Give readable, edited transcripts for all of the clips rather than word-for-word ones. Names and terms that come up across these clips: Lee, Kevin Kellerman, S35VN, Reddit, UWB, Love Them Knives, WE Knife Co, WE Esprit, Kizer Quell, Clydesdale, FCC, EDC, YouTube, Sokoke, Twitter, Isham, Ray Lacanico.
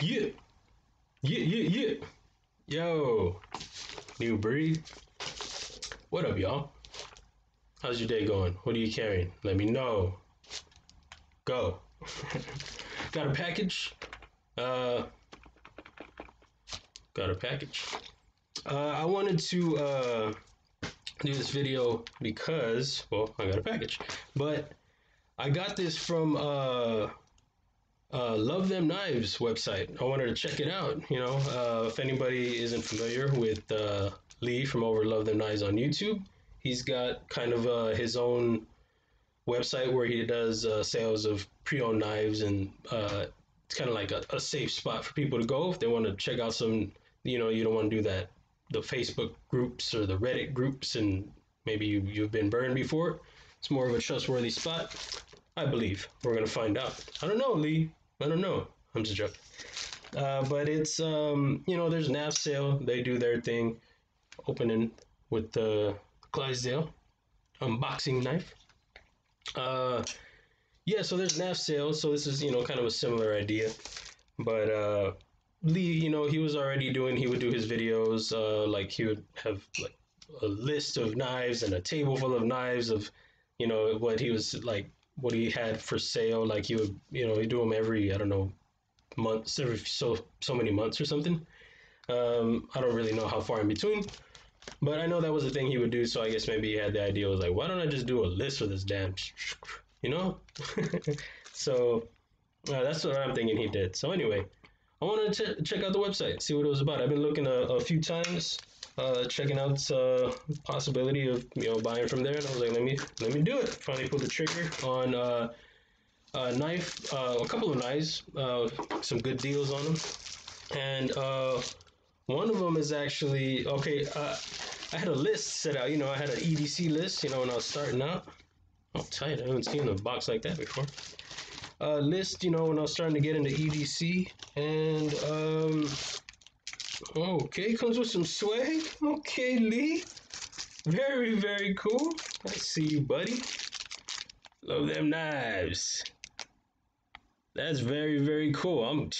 Yeah, yeah, yeah, yeah. Yo, new breed. What up, y'all? How's your day going? What are you carrying? Let me know. Go. Got a package. I wanted to do this video because, well, I got a package, but I got this from Love Them Knives website. I wanted to check it out, you know. If anybody isn't familiar with Lee from over Love Them Knives on YouTube, he's got kind of his own website where he does sales of pre-owned knives, and it's kind of like a safe spot for people to go if they want to check out some, you know, you don't want to do that, the Facebook groups or the Reddit groups, and maybe you've been burned before. It's more of a trustworthy spot, I believe. We're going to find out. I don't know, Lee. I don't know. I'm just joking. But it's, you know, there's NAF sale. They do their thing. Opening with the Clydesdale unboxing knife. Yeah, so there's NAF sale. So this is, you know, kind of a similar idea. But Lee, you know, he was already doing, he would do his videos. Like he would have like a list of knives and a table full of knives of, you know, what he was like, what he had for sale. Like he would, you know, he'd do them every, I don't know, months, every so many months or something. I don't really know how far in between, but I know that was the thing he would do. So I guess maybe he had the idea, was like, why don't I just do a list for this damn, you know? So that's what I'm thinking he did. So anyway, I wanted to check out the website, see what it was about. I've been looking a few times, checking out the possibility of, you know, buying from there, and I was like, let me do it. Finally pulled the trigger on a couple of knives, some good deals on them, and one of them is actually okay. I had a list set out, you know, I had an EDC list, you know, when I was starting out. Oh, tight! I haven't seen a box like that before. List, you know, when I was starting to get into EDC, and okay, comes with some swag. Okay, Lee, very, very cool. I see you, buddy. Love Them Knives. That's very, very cool.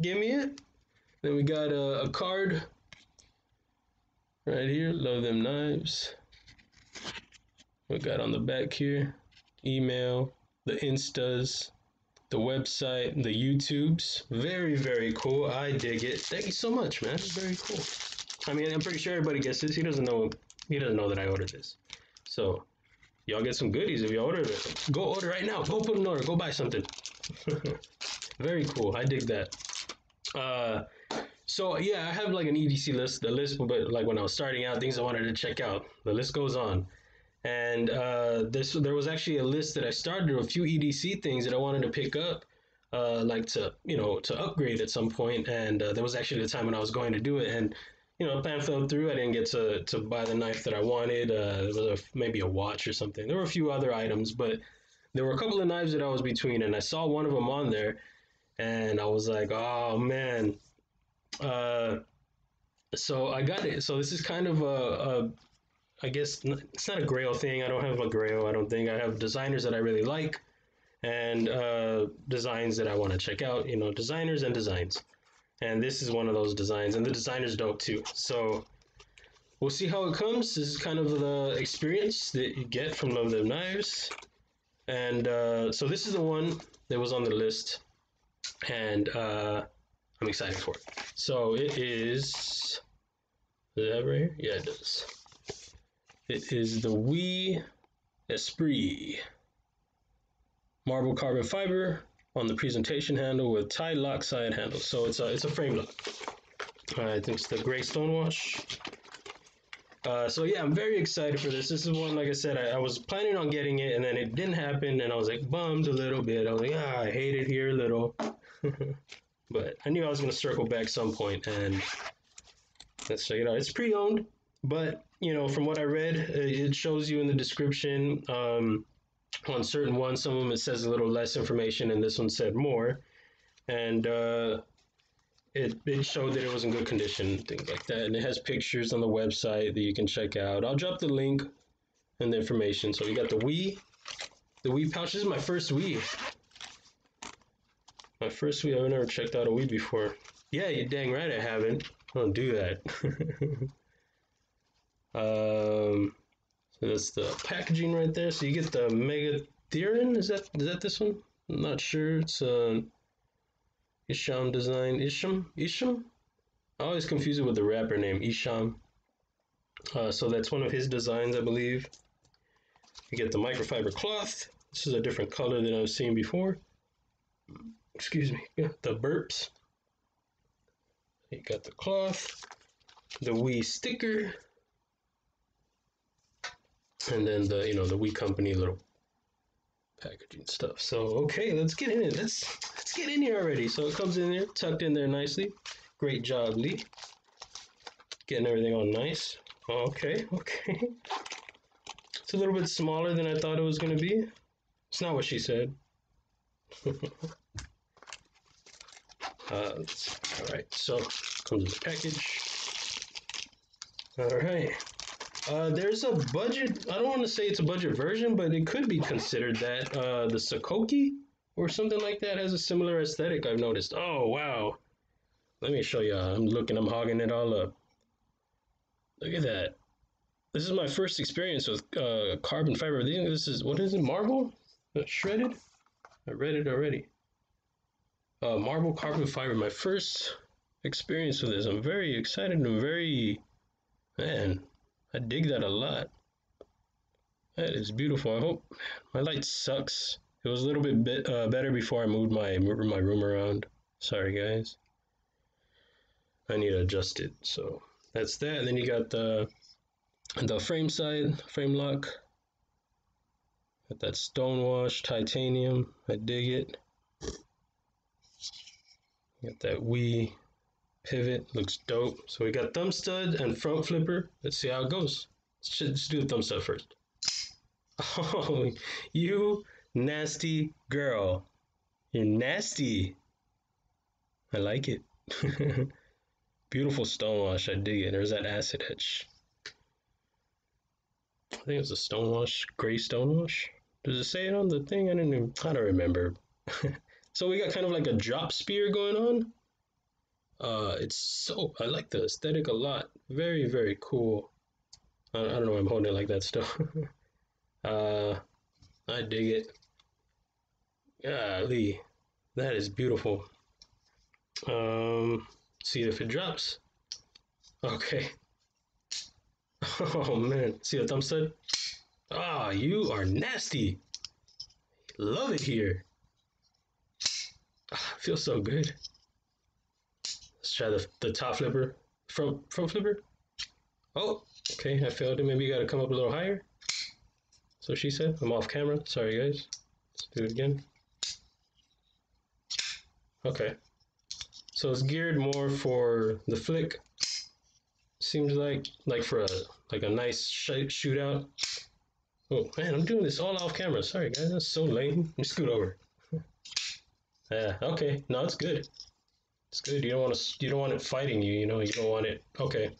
Give me it. Then we got a card right here. Love Them Knives. We got on the back here, email, the Instas, the website, the YouTubes. Very, very cool. I dig it. Thank you so much, man. Very cool. I mean, I'm pretty sure everybody gets this. He doesn't know that I ordered this. So y'all get some goodies if you order it. Go order right now. Go put an order. Go buy something. Very cool. I dig that. So yeah, I have like an EDC list, the list, but like when I was starting out, things I wanted to check out. The list goes on. And there was actually a list that I started, a few EDC things that I wanted to pick up, like to, you know, to upgrade at some point. And there was actually the time when I was going to do it, and, you know, the plan fell through. I didn't get to buy the knife that I wanted. There was maybe a watch or something. There were a few other items, but there were a couple of knives that I was between, and I saw one of them on there, and I was like, oh man. So I got it. So this is kind of a I guess it's not a grail thing. I don't have a grail, I don't think. I have designers that I really like, and designs that I want to check out, you know, designers and designs. And this is one of those designs, and the designer's dope too. So we'll see how it comes. This is kind of the experience that you get from Love Them Knives. And so this is the one that was on the list, and I'm excited for it. So it is, that right here? Yeah, it does. It is the WE Esprit marble carbon fiber on the presentation handle with Thai lock side handle. So it's a frame lock. I think it's the gray stonewash. So yeah, I'm very excited for this. This is one, like I said, I was planning on getting it, and then it didn't happen, and I was like bummed a little bit. I was like, I hate it here a little. But I knew I was going to circle back some point, and let's check it out. It's pre-owned, but you know, from what I read, it shows you in the description, on certain ones, some of them it says a little less information, and this one said more. And it showed that it was in good condition, things like that. And it has pictures on the website that you can check out. I'll drop the link and the information. So we got the WE pouch. This is my first WE. My first weed, I've never checked out a weed before. Yeah, you're dang right I haven't. I don't do that. So that's the packaging right there. So you get the Megatherin. Is that this one? I'm not sure. It's Isham design. Isham? I always confuse it with the rapper name, Isham. So that's one of his designs, I believe. You get the microfiber cloth. This is a different color than I've seen before. Excuse me. Yeah, the burps. You got the cloth, the WE sticker, and then the, you know, the WE company little packaging stuff. So okay, let's get in it. Let's get in here already. So it comes in there, tucked in there nicely. Great job, Lee. Getting everything on nice. Okay, okay. It's a little bit smaller than I thought it was gonna be. It's not what she said. All right. So comes with the package. All right. There's a budget, I don't want to say it's a budget version, but it could be considered that. The Sokoke or something like that has a similar aesthetic, I've noticed. Oh, wow. Let me show you. I'm hogging it all up. Look at that. This is my first experience with carbon fiber. This is, what is it, marble? Shredded? I read it already. Marble carbon fiber, my first experience with this. I'm very excited and man. I dig that a lot. That is beautiful. I hope my light sucks. It was a little bit better before I moved my room around. Sorry guys. I need to adjust it. So that's that. And then you got the frame side, frame lock. Got that stonewashed titanium. I dig it. Got that WE pivot, looks dope. So we got thumb stud and front flipper. Let's see how it goes. Let's do the thumb stud first. Oh, you nasty girl. You're nasty. I like it. Beautiful stonewash. I dig it. There's that acid etch. I think it's a stonewash, gray stonewash. Does it say it on the thing? I don't remember. So we got kind of like a drop spear going on. I like the aesthetic a lot. Very, very cool. I don't know why I'm holding it like that still. I dig it. Golly, that is beautiful. See if it drops. Okay. Oh man, see the thumb stud? Ah, you are nasty. Love it here. Ah, feels so good. Let's try the top flipper, front flipper. Oh, okay, I failed it. Maybe you gotta come up a little higher. So she said, I'm off camera. Sorry guys. Let's do it again. Okay. So it's geared more for the flick. Seems like for a nice shootout. Oh man, I'm doing this all off camera. Sorry guys, that's so lame. Let me scoot over. Yeah. Okay. No, it's good. It's good. You don't want it fighting you. You know. You don't want it. Okay.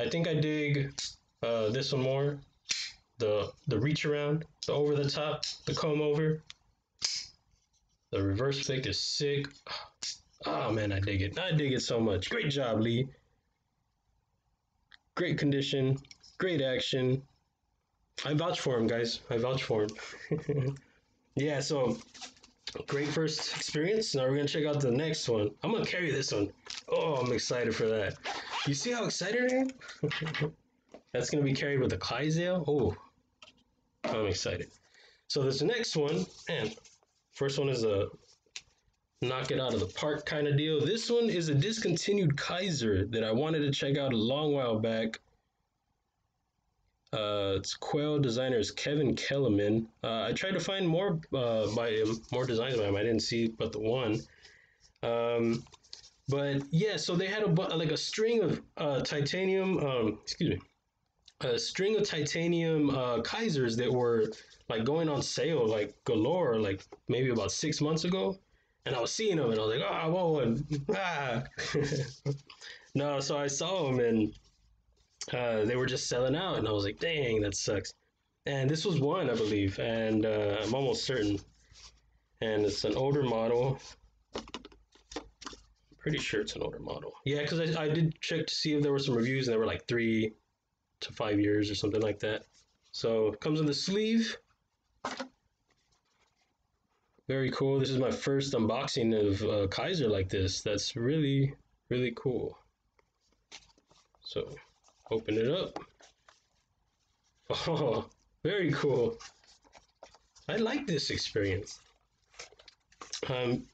I think I dig this one more. The reach around, the over the top, the comb over. The reverse flick is sick. Oh man, I dig it. I dig it so much. Great job, Lee. Great condition. Great action. I vouch for him, guys. I vouch for him. Yeah. So. Great first experience. Now we're gonna check out the next one. I'm gonna carry this one. Oh, I'm excited for that. You see how excited I am? That's gonna be carried with a Kizer. Oh, I'm excited. So this next one, and first one is a knock it out of the park kind of deal. This one is a discontinued Kizer that I wanted to check out a long while back. It's Quell, designer is Kevin Kellerman. I tried to find more by him, more designs by him. I didn't see but the one. But yeah, so they had a string of titanium. Excuse me, a string of titanium Kizers that were like going on sale like galore, like maybe about 6 months ago. And I was seeing them, and I was like, oh, I want one. Ah. No, so I saw them and. They were just selling out, and I was like, dang, that sucks. And this was one, I believe, and I'm almost certain. And it's an older model. Pretty sure it's an older model. Yeah, because I did check to see if there were some reviews, and they were like 3 to 5 years or something like that. So it comes in the sleeve. Very cool. This is my first unboxing of Kizer like this. That's really, really cool. So open it up. Oh, very cool. I like this experience.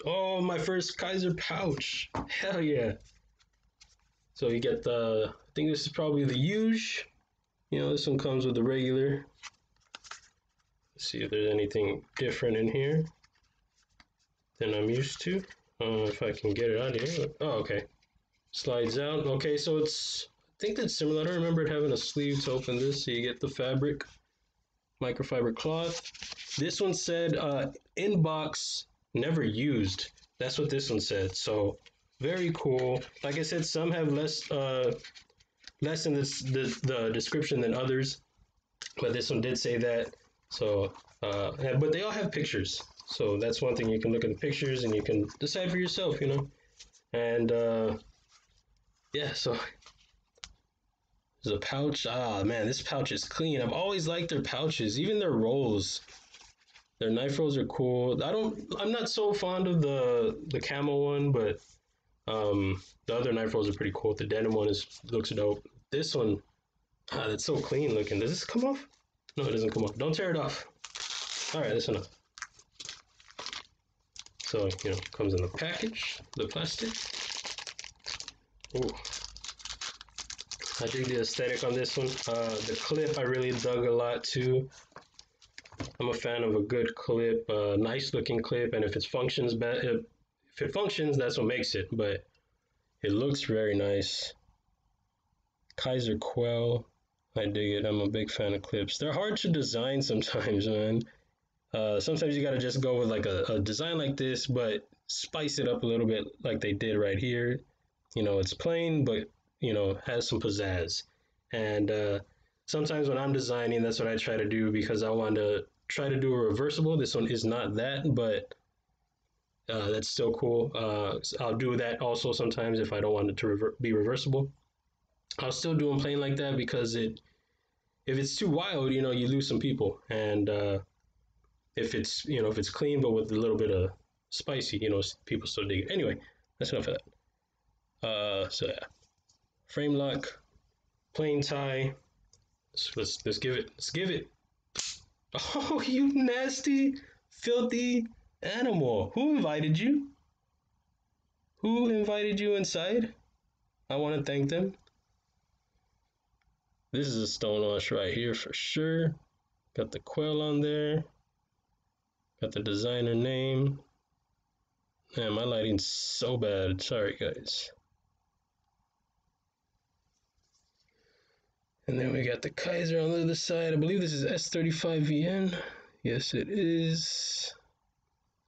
Oh, my first Kizer pouch. Hell yeah. So you get the, I think this is probably the huge. You know, this one comes with the regular. Let's see if there's anything different in here than I'm used to. If I can get it out of here. Oh, okay. Slides out. Okay, so it's, I think that's similar. I don't remember it having a sleeve to open this. So you get the fabric, microfiber cloth. This one said inbox never used. That's what this one said. So very cool. Like I said, some have less in the description than others, but this one did say that. So but they all have pictures, so that's one thing. You can look at the pictures and you can decide for yourself, you know. And yeah, so there's a pouch. Ah man, this pouch is clean. I've always liked their pouches, even their rolls. Their knife rolls are cool. I'm not so fond of the camo one, but the other knife rolls are pretty cool. The denim one looks dope. This one, that's so clean looking. Does this come off? No, it doesn't come off. Don't tear it off. All right, that's enough. So, you know, comes in the package, the plastic. Ooh. I dig the aesthetic on this one. The clip I really dug a lot too. I'm a fan of a good clip, a nice looking clip, and if it functions, that's what makes it. But it looks very nice. Kizer Quell, I dig it. I'm a big fan of clips. They're hard to design sometimes, man. Sometimes you gotta just go with like a design like this, but spice it up a little bit, like they did right here. You know, it's plain, but you know, has some pizzazz. And sometimes when I'm designing, that's what I try to do, because I want to try to do a reversible. This one is not that, but that's still cool. I'll do that also sometimes if I don't want it to be reversible. I'll still do them plain like that, because if it's too wild, you know, you lose some people. And if it's clean but with a little bit of spicy, you know, people still dig it. Anyway, that's enough of that. So yeah, frame lock, plain tie. Let's give it. Let's give it. Oh, you nasty, filthy animal. Who invited you? Who invited you inside? I want to thank them. This is a stone wash right here for sure. Got the quail on there. Got the designer name. Man, my lighting's so bad. Sorry, guys. And then we got the Kizer on the other side. I believe this is S35VN. Yes, it is.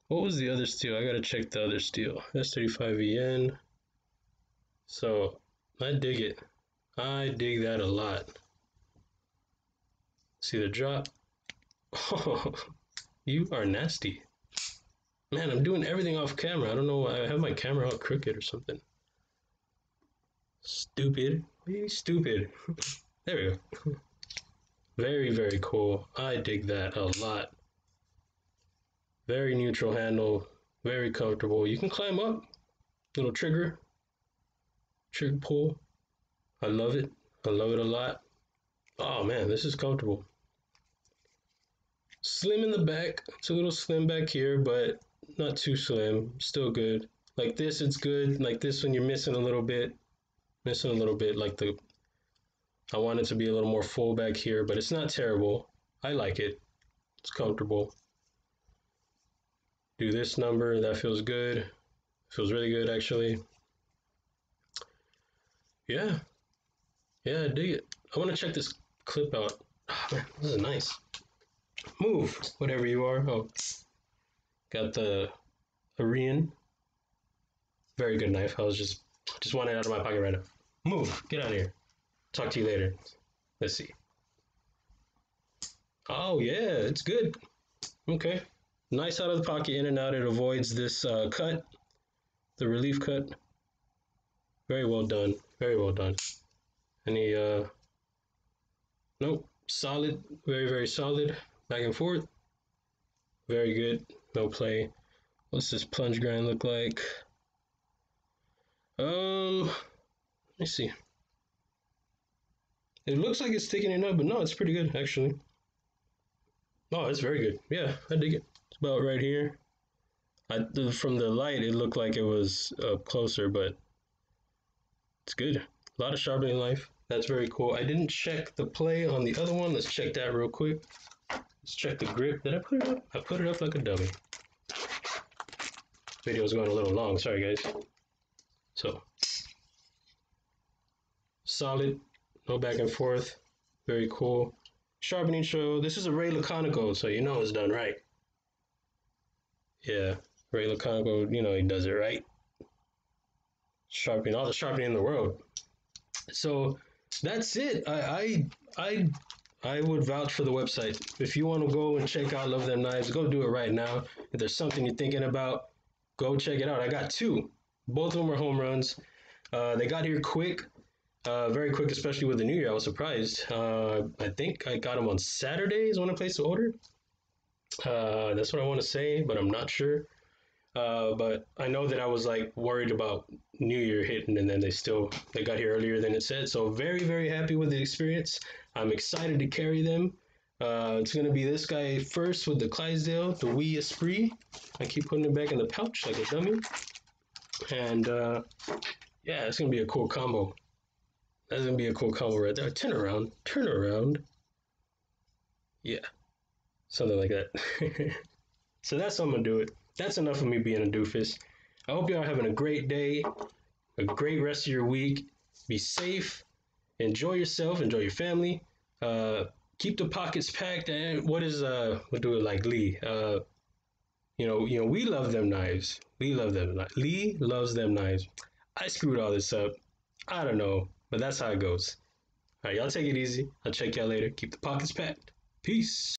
What was the other steel? I gotta check the other steel. S35VN. So, I dig it. I dig that a lot. See the drop? Oh, you are nasty. Man, I'm doing everything off camera. I don't know why I have my camera all crooked or something. Stupid. Really stupid. There we go. Very, very cool. I dig that a lot. Very neutral handle. Very comfortable. You can climb up. Little trigger. Trigger pull. I love it. I love it a lot. Oh man, this is comfortable. Slim in the back. It's a little slim back here, but not too slim. Still good. Like this, it's good. Like this one, you're missing a little bit. Missing a little bit. Like the... I want it to be a little more full back here, but it's not terrible. I like it. It's comfortable. Do this number. That feels good. Feels really good, actually. Yeah. Yeah, I dig it. I want to check this clip out. Oh, man, this is nice. Move, whatever you are. Oh, got the Arian. Very good knife. I was just want it out of my pocket right now. Move. Get out of here. Talk to you later. Let's see. Oh, yeah, it's good. Okay. Nice out of the pocket, in and out. It avoids this cut. the relief cut, very well done, very well done. Any nope, solid, very solid, back and forth, very good, no play. What's this plunge grind look like? Let me see. It looks like it's thickening it up, but no, it's pretty good actually. Oh, it's very good. Yeah, I dig it. It's about right here. From the light, it looked like it was up closer, but it's good. A lot of sharpening life. That's very cool. I didn't check the play on the other one. Let's check that real quick. Let's check the grip. Did I put it up? I put it up like a dummy. Video's going a little long. Sorry, guys. So, solid. No back and forth. Very cool. Sharpening show. This is a Ray Lacanico, so you know it's done right. Yeah, Ray Lacanico, you know he does it right. Sharpening, all the sharpening in the world. So that's it. I would vouch for the website. If you want to go and check out Love Them Knives, go do it right now. If there's something you're thinking about, go check it out. I got two. Both of them are home runs. They got here quick. Very quick, especially with the new year. I was surprised. I think I got them on Saturdays when I placed the order. That's what I want to say, but I'm not sure. But I know that I was like worried about New Year hitting, and then they got here earlier than it said. So very happy with the experience. I'm excited to carry them. It's gonna be this guy first with the Clydesdale, the Wee Esprit. I keep putting it back in the pouch like a dummy. And yeah, it's gonna be a cool combo. That's gonna be a cool combo right there. Turn around. Yeah, something like that. So that's how I'm gonna do it. That's enough of me being a doofus. I hope y'all having a great day, a great rest of your week. Be safe, enjoy yourself, enjoy your family. Keep the pockets packed. And we'll do it like Lee. You know, we love them knives. We love them. Lee loves them knives. I screwed all this up. I don't know. But that's how it goes. All right, y'all take it easy. I'll check y'all later. Keep the pockets packed. Peace.